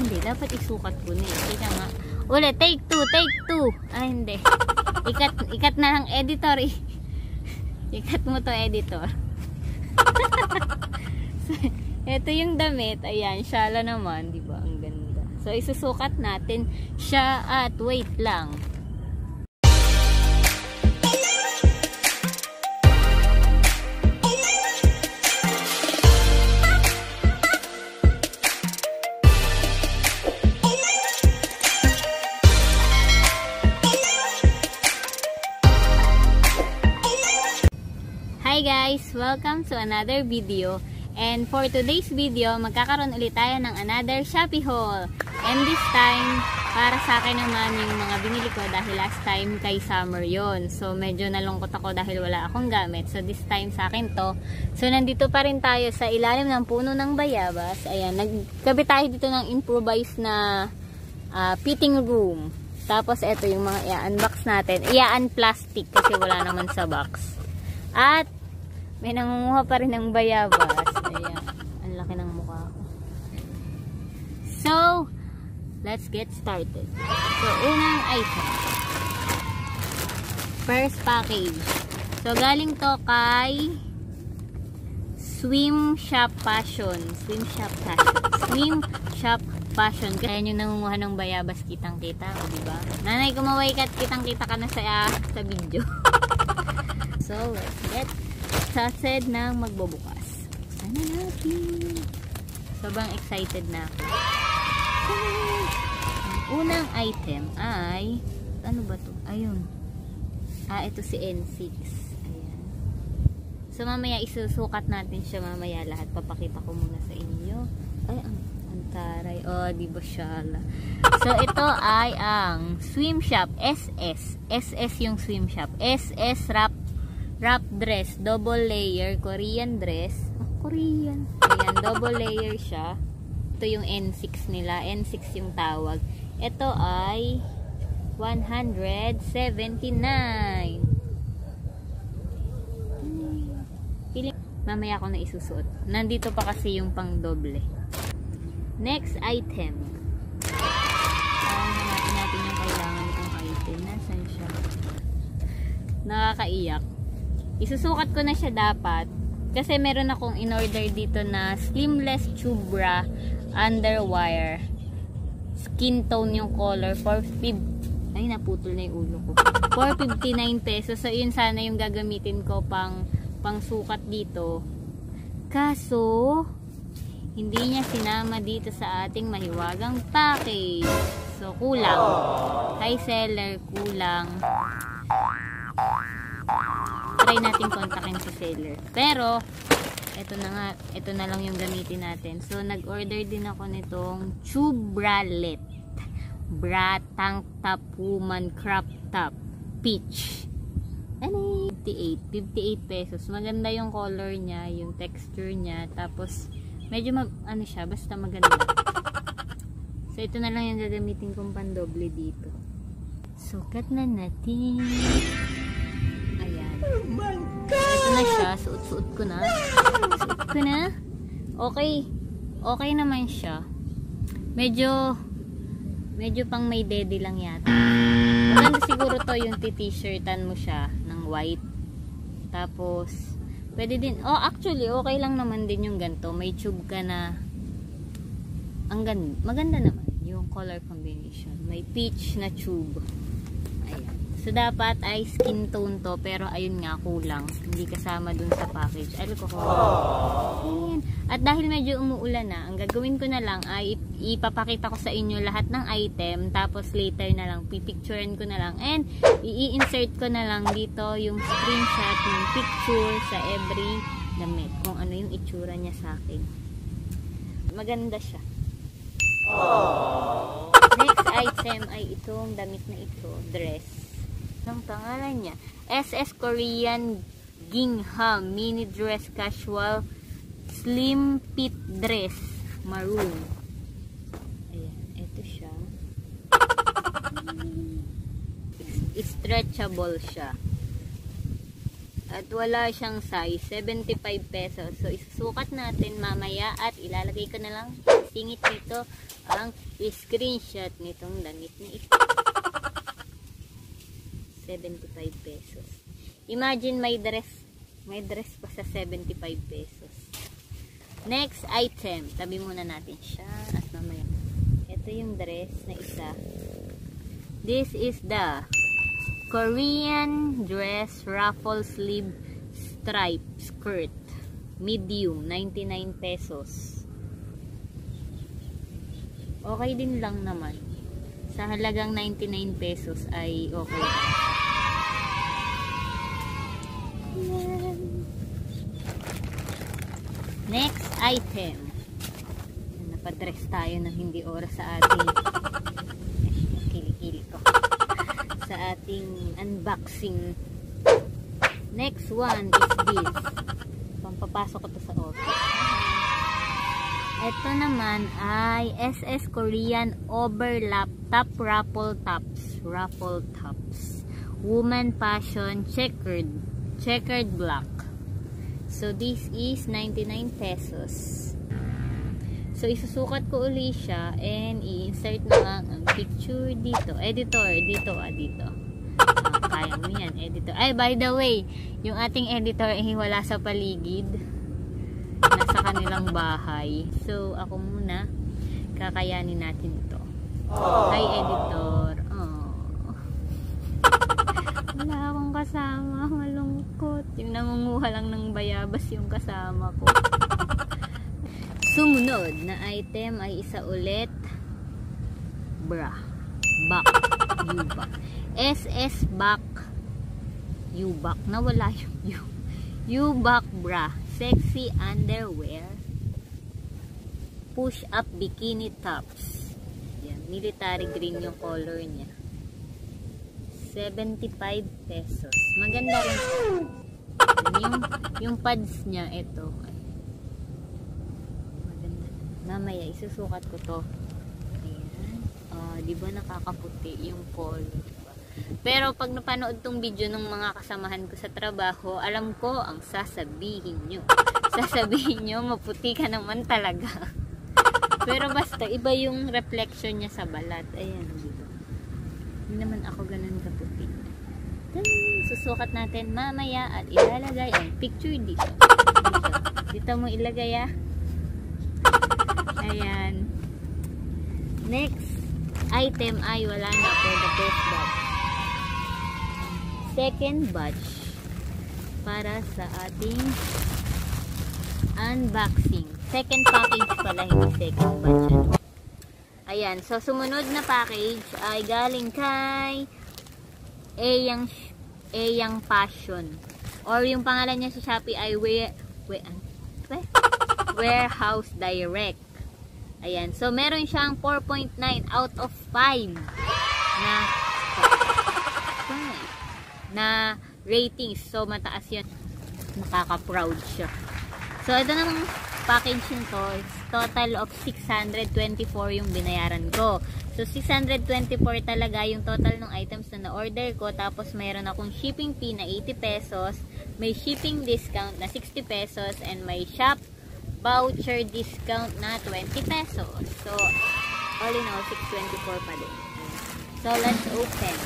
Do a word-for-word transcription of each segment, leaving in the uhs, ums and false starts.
hindi, dapat isukat ko na eh. Kaya nga. Ulit, take two, take two. Ah, hindi. Ikat, ikat na lang editor eh. Ikat mo to, editor. So, ito yung damit. Ayan, shala naman. Diba? Ang ganda. So, isusukat natin siya at wait lang. Hi guys! Welcome to another video. And for today's video, magkakaroon ulit tayo ng another Shopee haul. And this time, para sa akin naman yung mga binili ko dahil last time kay Summer yon. So medyo nalungkot ako dahil wala akong gamit. So this time sa akin to. So nandito pa rin tayo sa ilalim ng puno ng bayabas. Ayan, nagkabi tayo dito ng improvised na uh, fitting room. Tapos eto yung mga i-unbox natin. I-unplastic kasi wala naman sa box. At may nangunguha pa rin ng bayabas. Ayan. Ang laki ng mukha ko. So, let's get started. So, unang item. First package. So, galing to kay Swim Shop Fashion. Swim Shop Fashion. Swim Shop Fashion. Kaya yung nangunguha ng bayabas, kitang-kita. O, diba? Nanay, kumaway ka at kitang-kita ka na sa, sa video. So, let's get excited na magbubukas. Sana natin. Sobrang excited na ako. Ang unang item ay ano ba to? Ayun. Ah, ito si N six. Ayan. So, mamaya isusukat natin siya mamaya lahat. Papakita ko muna sa inyo. Ay, ang, ang taray. Oh, di ba siya? So, ito ay ang Swim Shop S S. S S yung Swim Shop. S S Wrap Wrap dress, double layer, Korean dress. Oh, Korean. Ayan, double layer siya. Ito yung N six nila. N six yung tawag. Ito ay one seventy-nine. Piling, mamaya ko na isusuot. Nandito pa kasi yung pang doble. Next item. Hanapin natin, natin yung kailangan kong item. Nasaan siya? Nakakaiyak. Isusukat ko na siya dapat kasi meron akong in-order dito na slimless tube bra underwire, skin tone yung color for fifty, ay naputol na yung ulo ko, four fifty-nine pesos. So yun sana yung gagamitin ko pang pang sukat dito, kaso hindi niya sinama dito sa ating mahiwagang package. So kulang, high seller, kulang. Try natin kontakin si seller. Pero, ito na nga, ito na lang yung gamitin natin. So, nag-order din ako nitong tube bralette. Bra, tank top, woman, crop top, peach. Ano? fifty-eight pesos. Maganda yung color niya, yung texture niya. Tapos, medyo, mag, ano siya, basta maganda. So, ito na lang yung gagamitin kong pandoble dito. Sukat na natin. Ito na siya. Suot-suot ko na. Suot ko na. Okay. Okay naman siya. Medyo, medyo pang may daddy lang yata. Maganda siguro to yung t-shirtan mo siya ng white. Tapos, pwede din. Oh, actually, okay lang naman din yung ganito. May tube ka na. Ang ganda. Maganda naman yung color combination. May peach na tube. Ayan. So, dapat ay skin tone to. Pero, ayun nga, kulang. Hindi kasama dun sa package. Alcohol. Ayan. At dahil medyo umuulan na, ang gagawin ko na lang ay ipapakita ko sa inyo lahat ng item. Tapos, later na lang, pipicturean ko na lang. And, i-insert ko na lang dito yung screenshot, yung picture sa every damit. Kung ano yung itsura niya sa akin. Maganda siya. Aww. Next item ay itong damit na ito. Dress. Ang pangalan niya S S Korean Gingham Mini Dress Casual Slim Fit Dress Maroon. Ayan, ito siya. Stretchable siya. At wala siyang size, seventy-five pesos. So, isusukat natin mamaya at ilalagay ko na lang Tingit nito ang screenshot nitong damit na ito. seventy-five pesos. Imagine may dress. May dress pa sa seventy-five pesos. Next item. Tabi muna natin siya. At mamaya. Ito yung dress na isa. This is the Korean dress ruffle sleeve stripe skirt. Medium, ninety-nine pesos. Okay din lang naman. Sa halagang ninety-nine pesos ay okay. Next item. Napadress tayo ng hindi oras sa ating kilikili ko. Sa ating unboxing. Next one is this. Pampapasok ko to sa office. Ito naman ay S S Korean overlap top ruffle tops. Ruffle tops. Woman fashion checkered. Checkered black. So this is ninety-nine pesos. So isusukat ko uli siya and i-insert na lang ang picture dito. Editor, dito ah, dito. Ah, kaya mo yan, editor. Ay, by the way, yung ating editor ay wala sa paligid. Nasa kanilang bahay. So, ako muna, kakayanin natin ito. Hi, editor. Oh. Wala akong kasama. Malungkot. Yung nangunguha lang ng bayabas yung kasama ko. Sumunod na item ay isa ulit. Bra. Back. U-back. S S back. U-back. Nawala yung U. U-back bra. Sexy underwear, push up bikini tops. Yan, military green yung color niya. seventy-five pesos. Maganda rin. Yung, yung pads niya, ito. Maganda. Mamaya, isusukat ko to. Ayan. Uh, di ba nakakaputi yung color? Pero pag napanood tong video ng mga kasamahan ko sa trabaho, alam ko ang sasabihin nyo. Sasabihin nyo, maputi ka naman talaga. Pero basta, iba yung reflection niya sa balat. Ayan, dito. Hindi naman ako ganun kaputi. Susukat natin mamaya at ilalagay ang picture dito. Dito, dito mo ilagay ah. Ayan. Next item ay wala na for the first batch. Second batch para sa ating unboxing. Second package pala, hindi second batch. Ayan, so sumunod na package ay galing kay Eyang Eyang Fashion. Or yung pangalan niya sa Shopee ay we, we, we, Warehouse Direct. Ayan, so meron siyang four point nine out of five na na ratings. So, mataas yun. Nakaka-proud siya. So, ito namang package nito. Total of six hundred twenty-four yung binayaran ko. So, six hundred twenty-four talaga yung total ng items na na-order ko. Tapos, mayroon akong shipping fee na eighty pesos. May shipping discount na sixty pesos. And may shop voucher discount na twenty pesos. So, all in all, six hundred twenty-four pa din. So, let's open.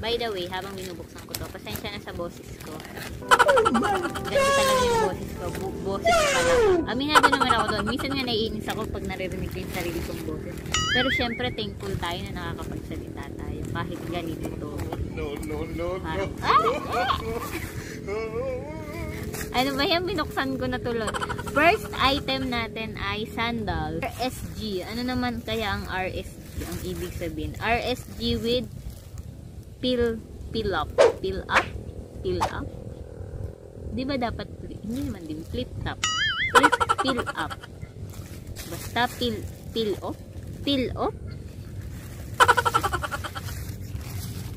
By the way, habang binubuksan ko to, pasensya na sa boses ko. Ganito talaga yung boses ko. Bo boses pala. Aminado naman ako doon. Minsan nga naiinis ako pag naririnig ko yung sarili kong boses. Pero syempre, thankful tayo na nakakapagsalita tayo. Kahit ganito to. No, no, no, no. Ah! Ano ba yan? Binuksan ko na tulog. First item natin ay sandal. R S G. Ano naman kaya ang R S G? Ang ibig sabihin. R S G with Peel, peel up, peel up, peel up. Di ba dapat, hindi naman din, flip top. Flip, peel up. Basta peel, peel off, peel off.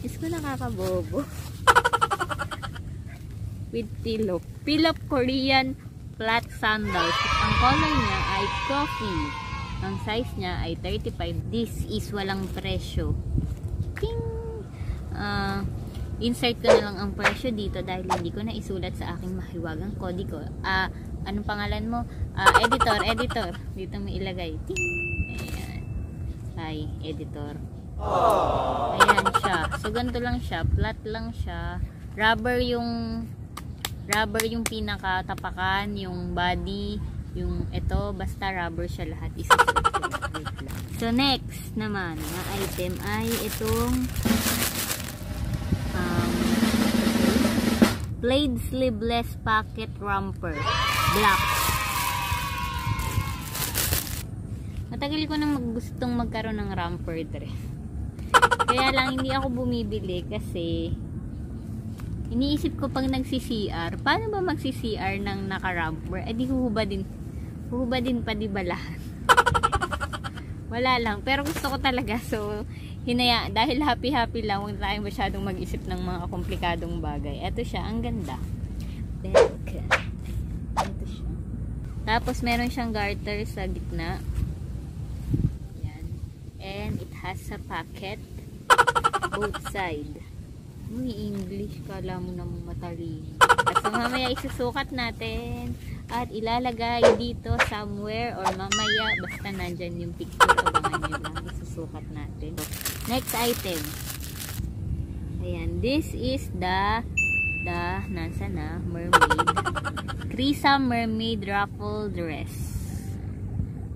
Is ko nakakabobo. With peel off. Peel up Korean flat sandals. Ang color niya ay coffee. Ang size niya ay thirty-five. This is walang presyo. Ting! Uh, insert ko na lang ang presyo dito dahil hindi ko na isulat sa aking mahiwagang kodi ko. Uh, anong pangalan mo? Uh, editor, editor. Dito mo ilagay. Ayan. Hi, editor. Ayan siya. So, ganito lang siya. Flat lang siya. Rubber yung rubber yung pinakatapakan, yung body, yung ito. Basta rubber siya lahat. So, next naman na item ay itong um, plaid sleeveless pocket romper. Black. Matagal ko nang gustong magkaroon ng romper dress. Kaya lang hindi ako bumibili kasi iniisip ko pag nagsi-C R, paano ba magsi-C R ng naka-romper? Eh di huhuba din. Huhuba din pa di ba lahat? Wala lang. Pero gusto ko talaga. So, hinaya. Dahil happy-happy lang, huwag tayong masyadong mag-isip ng mga komplikadong bagay. Ito siya. Ang ganda. Black. Tapos, meron siyang garter sa gitna. Ayan. And it has a pocket. Both side. Uy, English. Kala mo na mong matalino. At so, mamaya isusukat natin. At ilalagay dito somewhere or mamaya. Basta nandyan yung picture. Abangan nyo lang. Isusukat natin. Next item. Ayan. This is the the, nasa na, mermaid. Krisa mermaid ruffle dress.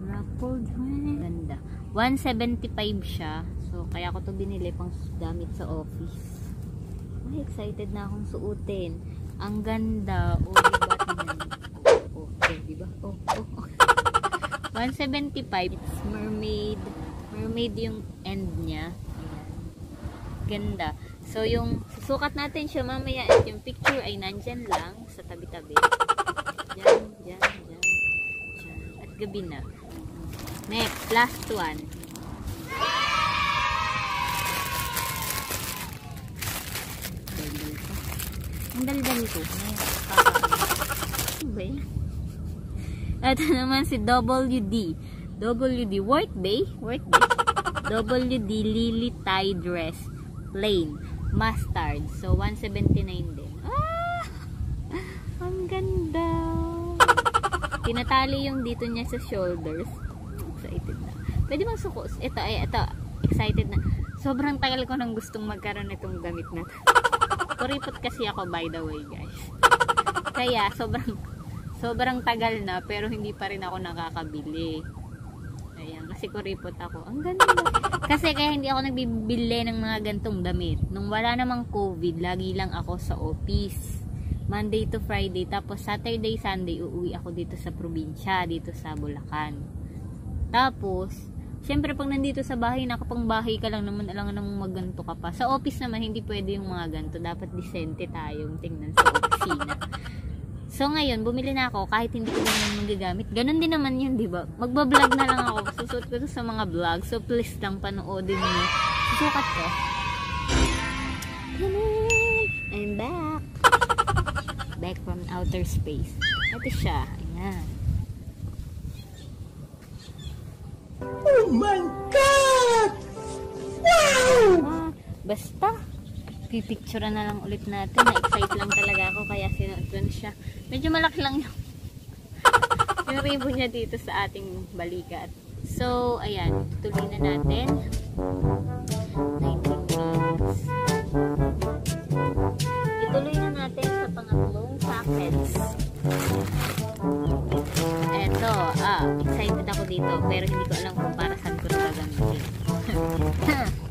Ruffle dress. Ganda. one seventy-five siya. So, kaya ko to binili pang gamit sa office. Ay, excited na akong suotin. Ang ganda. O, diba? O, diba? O, o. one seventy-five. It's mermaid. Mermaid yung end niya. Ganda. So, yung susukat natin siya mamaya at yung picture ay nandyan lang sa tabi-tabi. Diyan, diyan, diyan, diyan. At gabi na. Next, last one. Ang daldal ko. Ito naman si W D. W D. Work day. Work day. W D Lily Tie Dress. Plain. Mustard. So, one seventy-nine din. Ah! Ang ganda! Tinatali yung dito niya sa shoulders. Excited na. Pwede bang sukos? Ito, ay, ito. Excited na. Sobrang tagal ko nang gustong magkaroon itong gamit na to. Kuripot kasi ako, by the way, guys. Kaya, sobrang sobrang tagal na, pero hindi pa rin ako nakakabili. Ayan, kasi kuripot ako. Ang ganda ba? Kasi kaya hindi ako nagbibili ng mga gantong damit. Nung wala namang COVID, lagi lang ako sa office. Monday to Friday. Tapos Saturday, Sunday, uuwi ako dito sa probinsya, dito sa Bulacan. Tapos, syempre pag nandito sa bahay, nakapangbahay ka lang naman, alangan namang magganto ka pa. Sa office naman, hindi pwede yung mga ganto. Dapat disente tayong tingnan sa opisina. So ngayon, bumili na ako kahit hindi ko naman magagamit. Ganon din naman yun, diba? Magbablog na lang ako. Susuot ko to sa mga vlog. So please lang panoodin nyo. Susukat ko. I'm back. Back from outer space. Ito siya. Ayan. Oh my God! Wow! Ah, basta. Pipicture na lang ulit natin. Na-excite lang talaga ako kaya sinuot ko siya. Medyo malaki lang yung, yung ribbon niya dito sa ating balikat. So, ayan. Tuloy na natin. nineteen minutes. Ituloy na natin sa pangatlong packets. Eto. Ah, excited ako dito. Pero hindi ko alam kung para saan ko nagagamitin.